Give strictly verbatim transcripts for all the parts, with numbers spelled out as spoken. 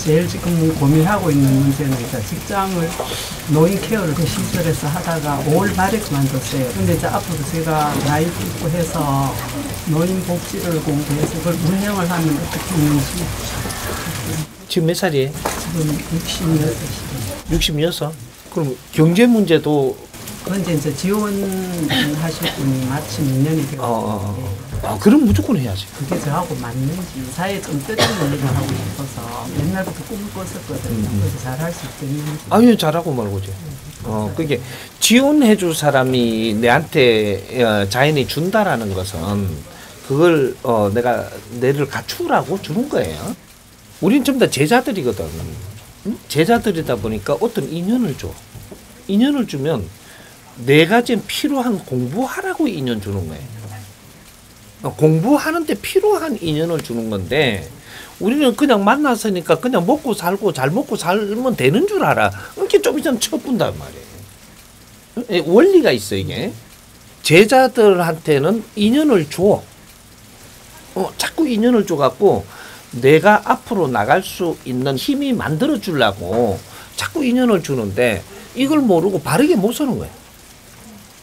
제일 지금 고민하고 있는 문제는 이제 직장을 노인 케어를 그 시설에서 하다가 오월 말에 그만뒀어요. 근데 이제 앞으로 제가 나이 있고 해서 노인 복지를 공부해서 그걸 운영을 하면 어떻게 되는지. 지금 몇 살이에요? 지금 육십육 살. 육십육 살? 그럼 경제 문제도? 그런데 이제 지원하실 분이 마침 이 년이 되었어요. 어, 어. 아, 그럼 무조건 해야지. 그게 저하고 맞는지 사회에 좀 뜨거운 일을 하고 싶어서 옛날부터 꿈을 꿨었거든요. 음. 그래서 잘할 수 있겠는지. 아니, 잘하고 말고지. 어, 그게 지원해 줄 사람이 내한테 자연이 준다라는 것은 그걸 어, 내가 내를 갖추라고 주는 거예요. 우린 전부 다 제자들이거든. 응? 제자들이다 보니까 어떤 인연을 줘. 인연을 주면 내가 지금 필요한 공부하라고 인연 주는 거예요. 공부하는 데 필요한 인연을 주는 건데 우리는 그냥 만났으니까 그냥 먹고 살고 잘 먹고 살면 되는 줄 알아. 이렇게 좀 이상 쳐분단 말이에요. 원리가 있어 이게. 제자들한테는 인연을 줘. 어, 자꾸 인연을 줘갖고 내가 앞으로 나갈 수 있는 힘이 만들어 주려고 자꾸 인연을 주는데 이걸 모르고 바르게 못 서는 거예요.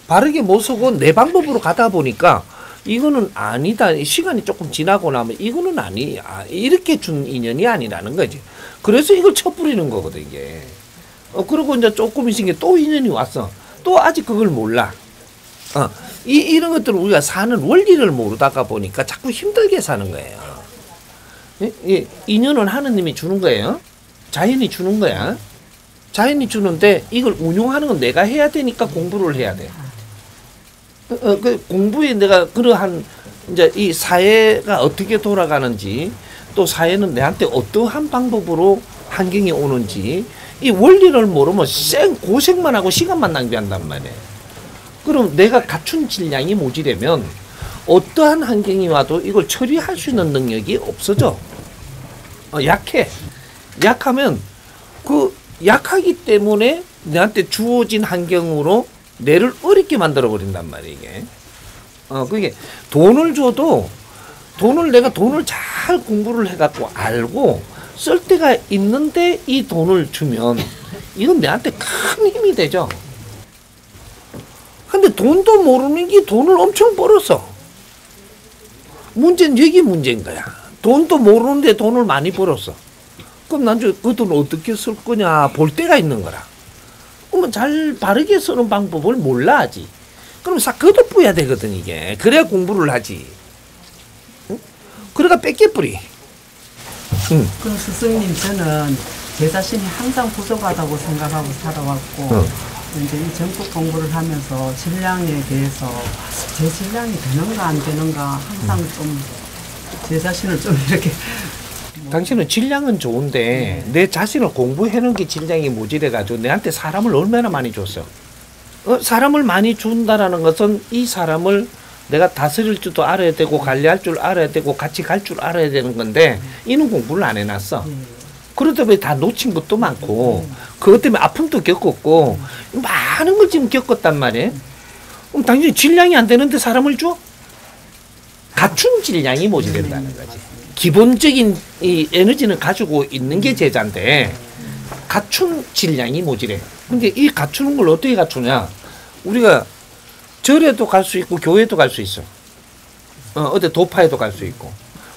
바르게 못 서고 내 방법으로 가다 보니까 이거는 아니다. 시간이 조금 지나고 나면 이거는 아니, 아, 이렇게 준 인연이 아니라는 거지. 그래서 이걸 쳐뿌리는 거거든, 이게. 어, 그러고 이제 조금 있으니까 또 인연이 왔어. 또 아직 그걸 몰라. 어, 이, 이런 것들을 우리가 사는 원리를 모르다가 보니까 자꾸 힘들게 사는 거예요. 예, 예, 인연은 하느님이 주는 거예요. 자연이 주는 거야. 자연이 주는데 이걸 운용하는 건 내가 해야 되니까 공부를 해야 돼. 어, 그 공부에 내가 그러한 이제 이 사회가 어떻게 돌아가는지 또 사회는 내한테 어떠한 방법으로 환경이 오는지 이 원리를 모르면 쌩 고생만 하고 시간만 낭비한단 말이에요. 그럼 내가 갖춘 질량이 모자라면 어떠한 환경이 와도 이걸 처리할 수 있는 능력이 없어져. 어, 약해. 약하면 그 약하기 때문에 내한테 주어진 환경으로 뇌를 어렵게 만들어버린단 말이에요, 이게. 어, 그게 돈을 줘도 돈을 내가 돈을 잘 공부를 해갖고 알고 쓸 데가 있는데 이 돈을 주면 이건 내한테 큰 힘이 되죠. 근데 돈도 모르는 게 돈을 엄청 벌었어. 문제는 여기 문제인 거야. 돈도 모르는데 돈을 많이 벌었어. 그럼 나중에 그 돈 어떻게 쓸 거냐 볼 때가 있는 거라. 그러면 잘 바르게 쓰는 방법을 몰라 하지. 그럼 싹 걷어뿌려야 되거든 이게. 그래야 공부를 하지. 응? 그러니까 뺏겨뿌리. 응. 그럼 스승님 저는 제 자신이 항상 부족하다고 생각하고 살아왔고 응. 이제 이 정법 공부를 하면서 질량에 대해서 제 질량이 되는가 안 되는가 항상 응. 좀 제 자신을 좀 이렇게 당신은 질량은 좋은데 네. 내 자신을 공부해놓은 게 질량이 모자라가지고 내한테 사람을 얼마나 많이 줬어. 어, 사람을 많이 준다라는 것은 이 사람을 내가 다스릴 줄도 알아야 되고 관리할 줄 알아야 되고 같이 갈 줄 알아야 되는 건데 네. 이는 공부를 안 해놨어. 네. 그러다 보니 다 놓친 것도 많고 네. 그것 때문에 아픔도 겪었고 네. 많은 걸 지금 겪었단 말이에요. 그럼 당신이 질량이 안 되는데 사람을 줘? 갖춘 질량이 모자란다는 거지. 기본적인 이 에너지는 가지고 있는 게 제자인데 갖춘 질량이 모자래. 근데 이 갖추는 걸 어떻게 갖추냐? 우리가 절에도 갈 수 있고 교회도 갈 수 있어. 어, 어디 도파에도 갈 수 있고.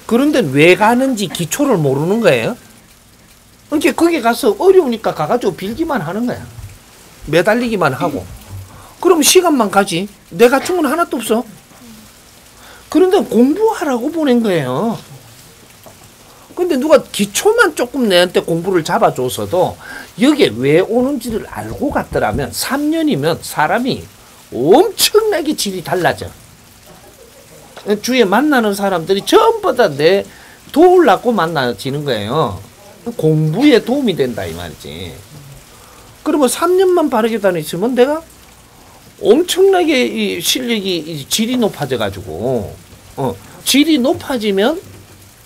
그런데 왜 가는지 기초를 모르는 거예요. 이제 거기 가서 어려우니까 가가지고 빌기만 하는 거야. 매달리기만 하고. 그럼 시간만 가지. 내 갖춘 건 하나도 없어. 그런데 공부하라고 보낸 거예요. 근데 누가 기초만 조금 내한테 공부를 잡아줘서도 여기에 왜 오는지를 알고 갔더라면 삼 년이면 사람이 엄청나게 질이 달라져. 주위에 만나는 사람들이 전부 다 내 도우려고 만나지는 거예요. 공부에 도움이 된다 이 말이지. 그러면 삼 년만 바르게 다니시면 내가 엄청나게 이 실력이 이 질이 높아져가지고 어, 질이 높아지면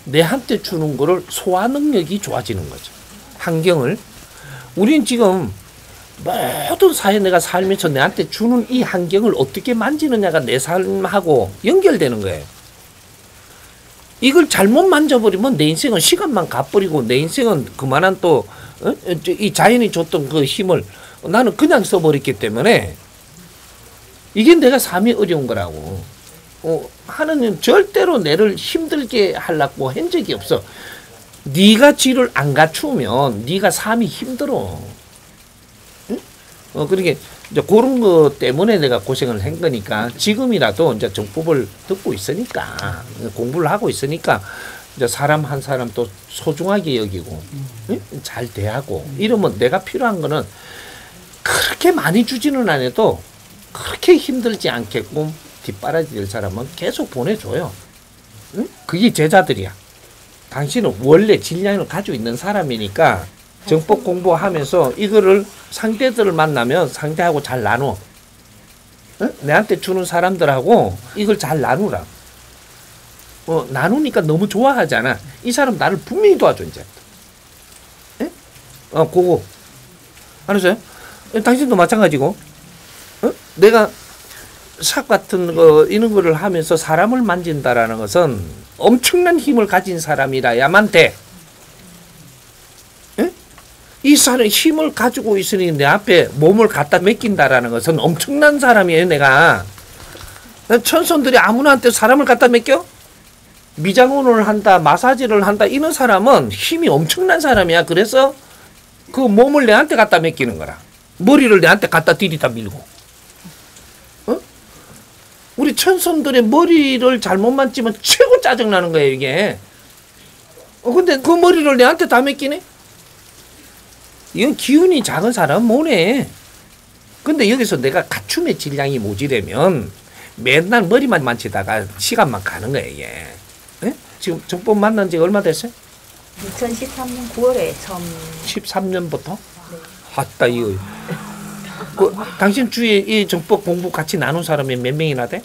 내한테 주는 거를 소화 능력이 좋아지는 거죠. 환경을. 우린 지금 모든 사회 내가 살면서 내한테 주는 이 환경을 어떻게 만지느냐가 내 삶하고 연결되는 거예요. 이걸 잘못 만져버리면 내 인생은 시간만 가버리고 내 인생은 그만한 또 이 자연이 줬던 그 힘을 나는 그냥 써버렸기 때문에 이게 내가 삶이 어려운 거라고. 어, 하느님 절대로 내를 힘들게 하려고 한 적이 없어. 네가 지를 안 갖추면 네가 삶이 힘들어. 응? 어, 그러니까 이제 그런 거 때문에 내가 고생을 한 거니까 지금이라도 이제 정법을 듣고 있으니까 공부를 하고 있으니까 이제 사람 한 사람 또 소중하게 여기고 응? 잘 대하고 이러면 내가 필요한 거는 그렇게 많이 주지는 안 해도 그렇게 힘들지 않게끔 뒷바라지될 사람은 계속 보내줘요. 응? 그게 제자들이야. 당신은 원래 질량을 가지고 있는 사람이니까 정법 공부하면서 이거를 상대들을 만나면 상대하고 잘 나눠. 응? 내한테 주는 사람들하고 이걸 잘 나누라. 어, 나누니까 너무 좋아하잖아. 이 사람 나를 분명히 도와줘 이제. 응? 어, 그거 알았어요? 당신도 마찬가지고. 응? 내가 샵 같은 거 이런 거를 하면서 사람을 만진다라는 것은 엄청난 힘을 가진 사람이라야만 돼. 응? 이 사람 힘을 가지고 있으니 내 앞에 몸을 갖다 맡긴다라는 것은 엄청난 사람이에요. 내가 천손들이 아무나한테 사람을 갖다 맡겨? 미장원을 한다, 마사지를 한다 이런 사람은 힘이 엄청난 사람이야. 그래서 그 몸을 내한테 갖다 맡기는 거라. 머리를 내한테 갖다 들이다 밀고. 우리 천손들의 머리를 잘못 만지면 최고 짜증나는 거예요, 이게. 어, 근데 그 머리를 내한테 다 맡기네? 이건 기운이 작은 사람 뭐네. 근데 여기서 내가 갖춤의 질량이 모자라면 맨날 머리만 만지다가 시간만 가는 거예요, 이게. 예? 지금 정법 만난 지 얼마 됐어요? 이천십삼 년 구월에 처음. 십삼 년부터? 네. 아따, 이거. 그, 당신 주위에 이 정법 공부 같이 나눈 사람이 몇 명이나 돼?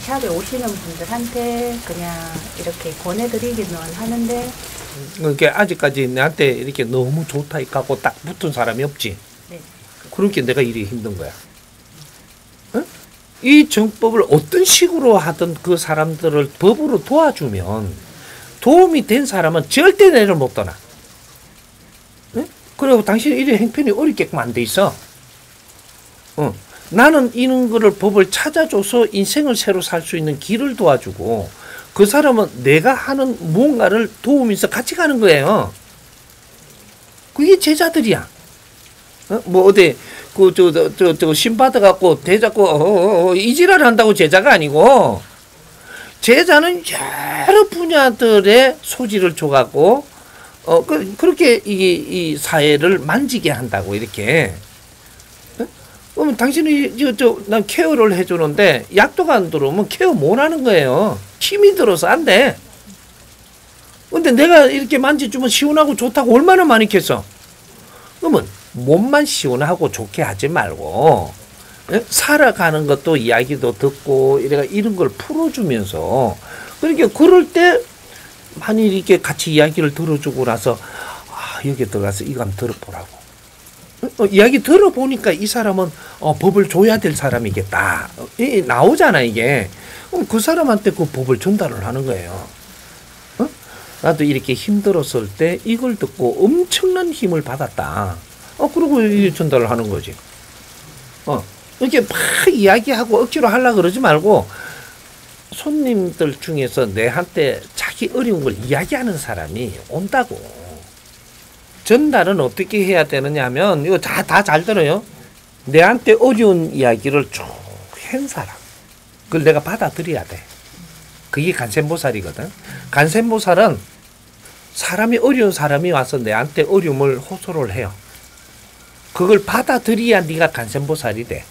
샵에 오시는 분들한테 그냥 이렇게 권해드리기는 하는데 그러니까 아직까지 나한테 이렇게 너무 좋다 하고 딱 붙은 사람이 없지? 네. 그러니까 내가 일이 힘든 거야. 응? 이 정법을 어떤 식으로 하든 그 사람들을 법으로 도와주면 도움이 된 사람은 절대 내를 못 떠나. 응? 그리고 당신 일의 행편이 어렵게끔 안 돼 있어. 어, 나는 이런 거를 법을 찾아줘서 인생을 새로 살 수 있는 길을 도와주고 그 사람은 내가 하는 뭔가를 도우면서 같이 가는 거예요. 그게 제자들이야. 어? 뭐 어디 그 저 저 저 저 신 받아갖고 대자고 어, 어, 이 지랄 한다고 제자가 아니고 제자는 여러 분야들의 소질을 줘갖고 어 그, 그렇게 이게 이 사회를 만지게 한다고 이렇게. 그러면 당신이 저, 저, 난 케어를 해주는데 약도가 안 들어오면 케어 못 하는 거예요. 힘이 들어서 안 돼. 근데 내가 이렇게 만져주면 시원하고 좋다고 얼마나 많이 캤어. 그러면 몸만 시원하고 좋게 하지 말고 살아가는 것도 이야기도 듣고 이래가 이런 걸 풀어주면서 그러니까 그럴 때 많이 이렇게 같이 이야기를 들어주고 나서 아 여기 들어가서 이거 한번 들어보라고. 어, 이야기 들어보니까 이 사람은 어, 법을 줘야 될 사람이겠다. 어, 이, 나오잖아 이게. 그럼 그 사람한테 그 법을 전달을 하는 거예요. 어? 나도 이렇게 힘들었을 때 이걸 듣고 엄청난 힘을 받았다. 어, 그러고 전달을 하는 거지. 어, 이렇게 막 이야기하고 억지로 하려고 그러지 말고 손님들 중에서 내한테 자기 어려운 걸 이야기하는 사람이 온다고. 전달은 어떻게 해야 되느냐 하면, 이거 다, 다 잘 들어요. 내한테 어려운 이야기를 쭉 한 사람. 그걸 내가 받아들여야 돼. 그게 관세음보살이거든. 관세음보살은 사람이 어려운 사람이 와서 내한테 어려움을 호소를 해요. 그걸 받아들여야 네가 관세음보살이 돼.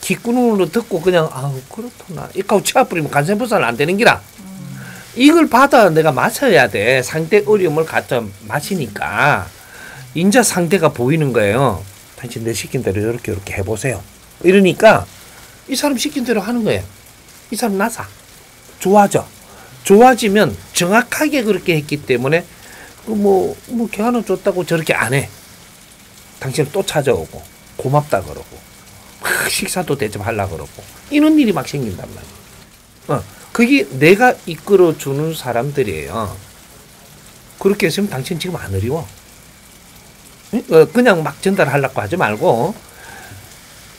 귓구멍으로 듣고 그냥, 아우, 그렇구나. 이거 치아 뿌리면 관세음보살은 안 되는 기라. 이걸 받아 내가 마셔야 돼. 상대 어려움을 갖다 마시니까 인자 상대가 보이는 거예요. 당신 내 시킨 대로 이렇게 이렇게 해보세요. 이러니까 이 사람 시킨 대로 하는 거예요. 이 사람 나사 좋아져. 좋아지면 정확하게 그렇게 했기 때문에 뭐뭐 뭐 걔 하나 줬다고 저렇게 안 해. 당신 또 찾아오고 고맙다 그러고 식사도 대접하려고 그러고 이런 일이 막 생긴단 말이에요. 어. 그게 내가 이끌어주는 사람들이에요. 그렇게 했으면 당신 지금 안 어려워. 그냥 막 전달하려고 하지 말고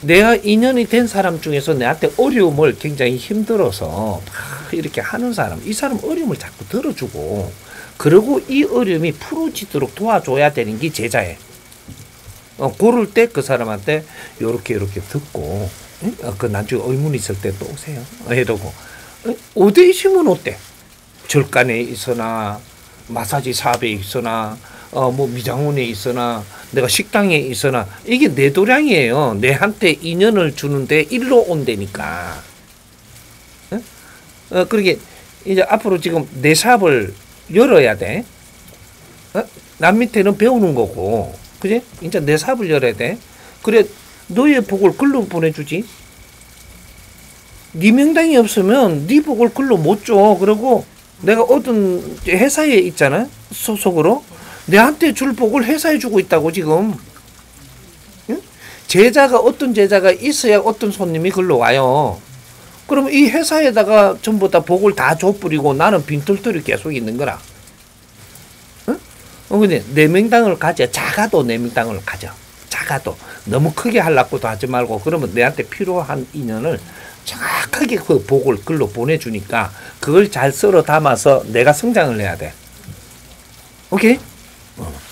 내가 인연이 된 사람 중에서 내한테 어려움을 굉장히 힘들어서 막 이렇게 하는 사람, 이 사람 어려움을 자꾸 들어주고 그리고 이 어려움이 풀어지도록 도와줘야 되는 게 제자예요. 어, 고를 때 그 사람한테 요렇게 요렇게 듣고 응? 어, 그 나중에 의문 있을 때 또 오세요 이러고. 어디에 심은 어때? 절간에 있으나 마사지 사업에 있으나 어, 뭐 미장원에 있으나 내가 식당에 있으나 이게 내 도량이에요. 내한테 인연을 주는데 일로 온다니까. 응? 어, 그러게 이제 앞으로 지금 내 사업을 열어야 돼. 어? 남 밑에는 배우는 거고 그래? 이제 내 사업을 열어야 돼. 그래, 너의 복을 글로 보내주지. 네 명당이 없으면 네 복을 글로 못 줘. 그리고 내가 어떤 회사에 있잖아, 소속으로. 내한테 줄 복을 회사에 주고 있다고, 지금. 응? 제자가, 어떤 제자가 있어야 어떤 손님이 글로 와요. 그럼 이 회사에다가 전부 다 복을 다 줘버리고 나는 빈털털이 계속 있는 거라. 어, 근데, 내 명당을 가져. 작아도 내 명당을 가져. 작아도. 너무 크게 하려고도 하지 말고, 그러면 내한테 필요한 인연을 정확하게 그 복을 글로 보내주니까, 그걸 잘 썰어 담아서 내가 성장을 해야 돼. 오케이? 어.